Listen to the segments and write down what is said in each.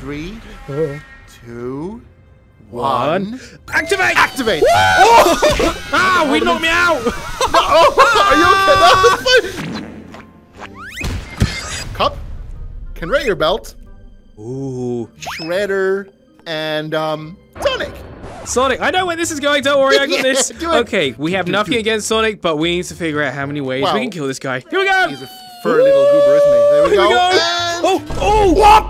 3, 2, 1. Activate! Activate! Oh! Ah, we knocked me out! Oh, are you okay? Cup, Conveyor your belt. Ooh. Shredder and Sonic. Sonic, I know where this is going. Don't worry, I got this. Okay, we have nothing against Sonic, but we need to figure out how many ways we can kill this guy. Here we go. He's a fur little goober, isn't he? There we go. And... oh, oh, what?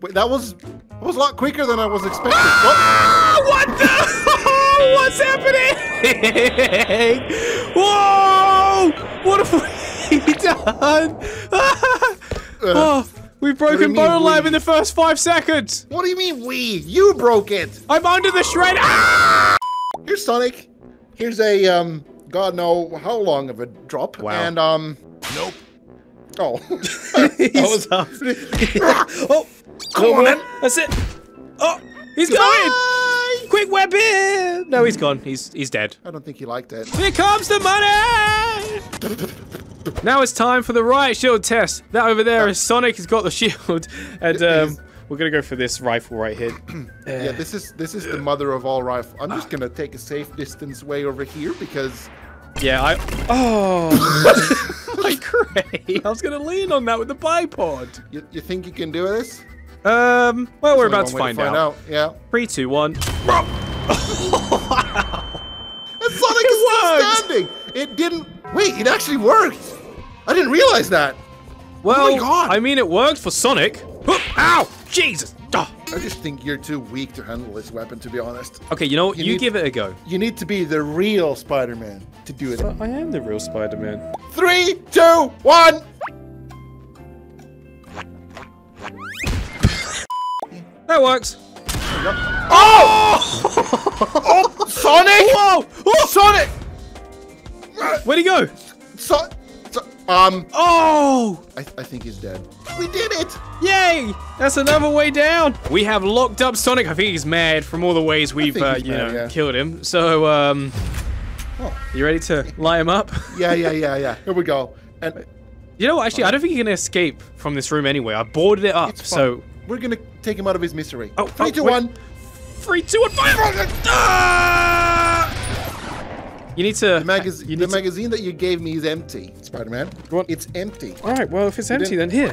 Wait, that was a lot quicker than I was expecting. Ah, what the? What's happening? Whoa! What have we done? Oh. We've broken Bone Alive in the first 5 seconds! What do you mean we? You broke it! I'm under the shredder! Ah! Here's Sonic. Here's a, God know how long of a drop. Wow. And, nope. Oh. That was up. Oh. Come on, man. That's it. Oh, he's going! Quick weapon! No, he's gone. He's dead. I don't think he liked it. Here comes the money! Now it's time for the riot shield test. That over there is Sonic has got the shield, and we're gonna go for this rifle right here. Yeah, this is the mother of all rifles. I'm just gonna take a safe distance way over here because. Yeah, oh, like crazy! I was gonna lean on that with the bipod. You think you can do this? Well, we're about to find out. Yeah. 3, 2, 1. Wow! And Sonic is still standing. It didn't. Wait, it actually worked! I didn't realize that! Well, oh my God. I mean, it worked for Sonic. Ow! Jesus! Oh. I just think you're too weak to handle this weapon, to be honest. Okay, you know what? You give it a go. You need to be the real Spider-Man to do it. I am the real Spider-Man. 3, 2, 1! That works. Yep. Oh! Oh! Sonic! Whoa! Oh, Sonic! Where'd he go? Oh! I think he's dead. We did it! Yay! That's another way down. We have locked up Sonic. I think he's mad from all the ways we've, killed him. So, you ready to lie him up? Yeah. Here we go. And you know what? Actually, I don't think you're gonna escape from this room anyway. I boarded it up, so we're gonna take him out of his misery. Oh, 3, 2, 1. 3, 2, 1, fire! Ah! You need to... The magazine that you gave me is empty, Spider-Man. What? It's empty. All right, well, if it's empty, then here.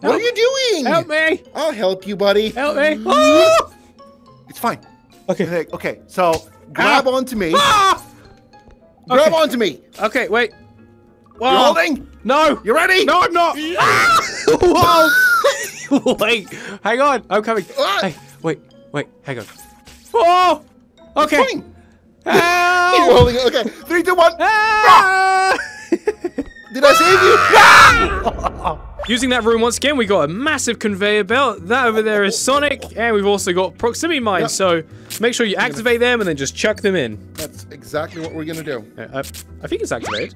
What are you doing? Help me. I'll help you, buddy. Help me. Oh! It's fine. Okay. Okay, so grab onto me. Ah! Grab onto me. Okay, wait. Whoa. You're holding? No. You ready? No, I'm not. Ah! Whoa. Wait. Hang on. I'm coming. Ah! Hey, wait. Wait, hang on. Oh! Okay. He's rolling it. Okay. 3, 2, 1. Ah! Did I save you? Ah! Using that room once again, we got a massive conveyor belt. That over there is Sonic, and we've also got proximity mines. Yep. So make sure you activate them and then just chuck them in. That's exactly what we're gonna do. I think it's activated.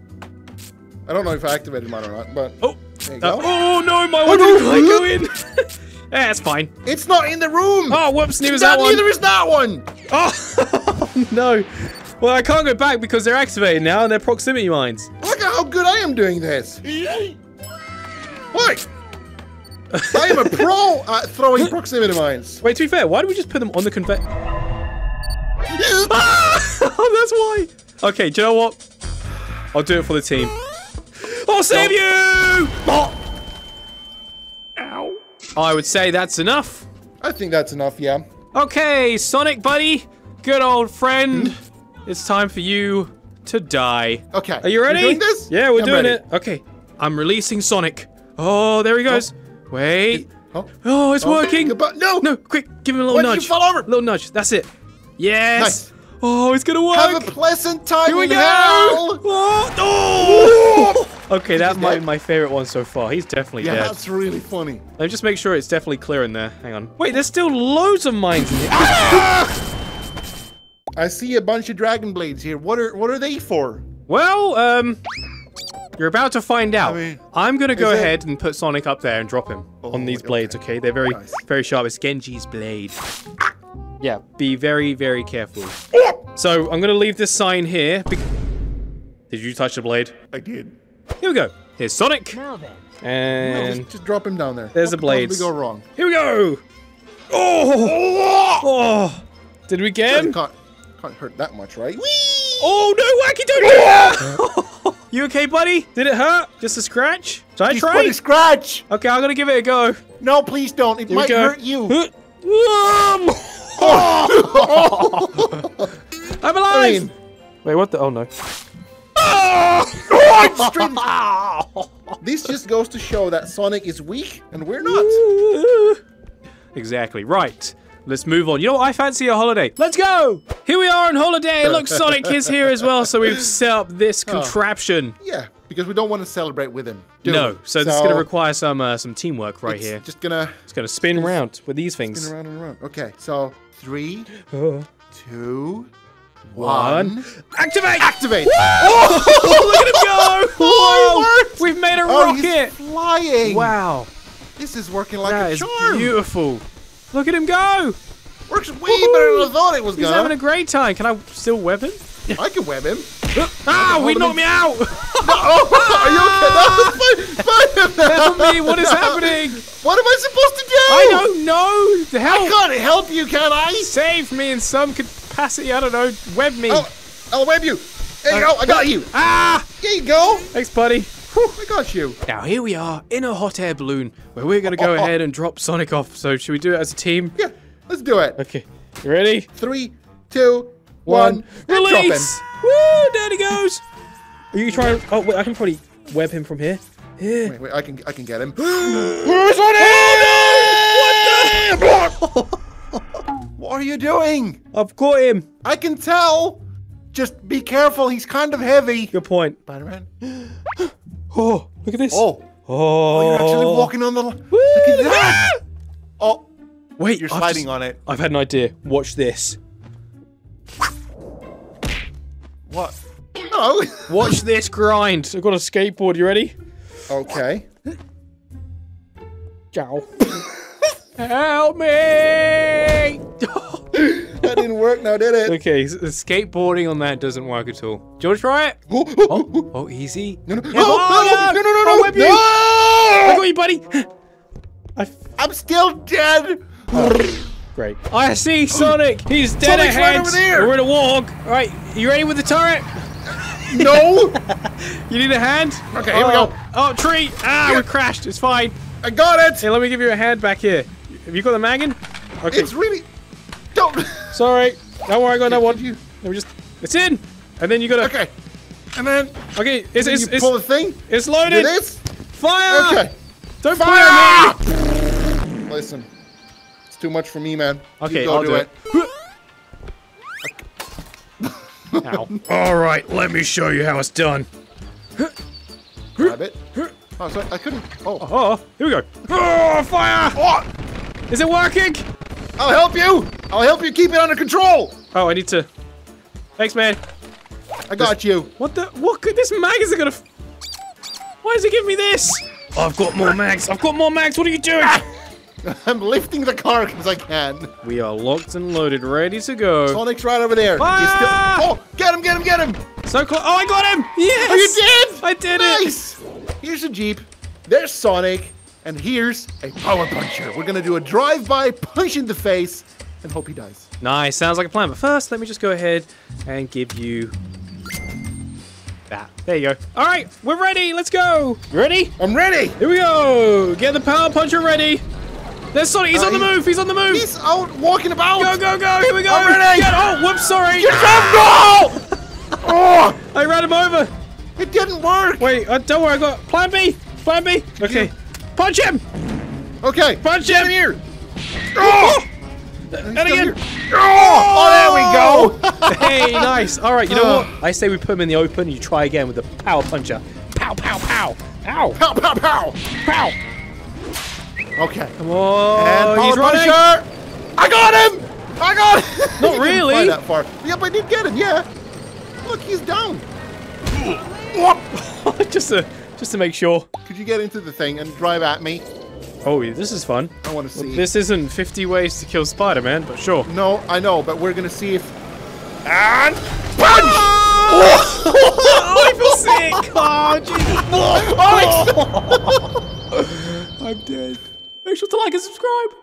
I don't know if I activated mine or not, but there you go. Oh no, my one didn't quite go in. Yeah, it's fine. It's not in the room. Oh, whoops! Neither is that one. Neither is that one. Oh no! Well, I can't go back because they're activated now and they're proximity mines. Look at how good I am doing this. What? I am a pro at throwing proximity mines. Wait, to be fair, why do we just put them on the conveyor? Oh, that's why. Okay, do you know what? I'll do it for the team. I'll save you. Oh. I would say that's enough. I think that's enough, yeah. Okay, Sonic buddy, good old friend. It's time for you to die. Okay. Are you ready? Doing this? Yeah, we're doing it. Okay. I'm releasing Sonic. Oh, there he goes. Oh. Wait. Oh, it's working. No. No, quick, give him a little nudge. You fall over? A little nudge. That's it. Yes. Nice. Oh, it's going to work. Have a pleasant time in hell. Oh. Okay, that might be my favorite one so far. He's definitely dead. Yeah, that's really funny. Let me just make sure it's definitely clear in there. Hang on. Wait, there's still loads of mines in here. I see a bunch of dragon blades here. What are they for? Well, you're about to find out. I mean, I'm going to go ahead and put Sonic up there and drop him on these blades, okay? They're very, very sharp. It's Genji's blade. Yeah, be very, very careful. So I'm going to leave this sign here. Did you touch the blade? I did. Here we go. Here's Sonic. Now then. And no, just drop him down there. There's the blades. What did we go wrong? Here we go. Oh! Oh! Did we get him? Can't hurt that much, right? Whee! Oh no, Wacky, don't do that! You okay, buddy? Did it hurt? Just a scratch? Should I try? Just a scratch. Okay, I'm gonna give it a go. No, please don't. It might hurt you. Oh! I'm alive. I mean, wait, what the? Oh no. This just goes to show that Sonic is weak and we're not. Exactly right. Let's move on. You know what? I fancy a holiday. Let's go. Here we are on holiday. Look, Sonic is here as well. So we've set up this contraption. Yeah, because we don't want to celebrate with him. No. So this is going to require some teamwork right here. Just gonna. It's going to spin around with these things. Spin around and around. Okay. So 3, 2, 1. Activate! Activate! Oh, look at him go! Oh, it worked! We've made a rocket! He's flying! Wow. This is working like a charm. That is beautiful. Look at him go! Works way better than I thought it was going to. He's having a great time. Can I still web him? I can web him. Ah, he knocked me out! No, are you okay? Help me, what is happening? What am I supposed to do? I don't know. Help. I can't help you, can I? Save me in some capacity, I don't know. Web me. I'll web you. There you go, I got you. Ah! There you go. Thanks, buddy. Whew, I got you. Now, here we are in a hot air balloon where we're going to go ahead and drop Sonic off. So, should we do it as a team? Yeah, let's do it. Okay, you ready? 3, 2, 1. Release! Woo, there he goes. Are you trying? Oh, wait, I can probably web him from here. Yeah. Wait, I can get him. Where's Sonic? Oh, no! What the? What are you doing? I've caught him. I can tell. Just be careful. He's kind of heavy. Good point. Spider-Man. Oh, look at this. Oh, you're actually walking on the. Look at that. Oh, wait, you're sliding on it. I've had an idea. Watch this. What? No. Watch this grind. I've got a skateboard. You ready? Okay. Ciao. Help me! That didn't work now, did it? Okay, so skateboarding on that doesn't work at all. Do you want to try it? Oh, easy. No, no, no, no. I got you, buddy. I'm still dead. Oh, great. I see Sonic. He's dead ahead. Right over there. We're in a walk. All right, you ready with the turret? No! You need a hand? Okay, here we go. Oh, tree! Ah, we crashed. It's fine. I got it! Here, let me give you a hand back here. Have you got the maggin? Okay. It's really... Don't... Sorry. Don't worry, I got no one. Let me just... It's in! And then you gotta... Okay. And then... Okay, you pull the thing? It's loaded! It is? Fire! Okay. Don't fire me! Listen. It's too much for me, man. Okay, you go I'll do it. Ow. All right, let me show you how it's done. Grab it. Oh, sorry, I couldn't. Oh, here we go. Oh, fire! Oh. Is it working? I'll help you. I'll help you keep it under control. Oh, I need to. Thanks, man. I got you. What the? What could this mag is gonna? Why does it give me this? Oh, I've got more mags. I've got more mags. What are you doing? I'm lifting the car because I can. We are locked and loaded, ready to go. Sonic's right over there. Ah! Still... Oh, get him, get him, get him. So close. Oh, I got him. Yes. Oh, you did? I did it. Nice. Here's a Jeep. There's Sonic. And here's a power puncher. We're going to do a drive-by punch in the face and hope he dies. Nice. Sounds like a plan. But first, let me just go ahead and give you that. There you go. All right. We're ready. Let's go. You ready? I'm ready. Here we go. Get the power puncher ready. There's Sonic, he's on the move, he's on the move! He's out walking about! Go, go, go, here we go! I'm ready! Get, whoops, sorry! Get him, no! Oh! I ran him over! It didn't work! Wait, don't worry, I got plan B! Plan B! Okay. Punch him! Okay. Punch him! Here. Oh! And again! Oh, there we go! Hey, nice! Alright, you know what? I say we put him in the open and you try again with the power puncher. Pow, pow, pow! Ow! Pow, pow, pow! Pow! Okay. Come on. And he's running. I got him! I got him! Not really. Fly that far. Yep, I did get him. Yeah. Look, he's down. just to make sure. Could you get into the thing and drive at me? Oh, this is fun. I want to see. Well, this isn't 50 ways to kill Spider-Man, but sure. No, I know, but we're gonna see if. And punch! Oh, I feel sick. dick! Oh, Jesus! Oh, I'm dead. Make sure to like and subscribe.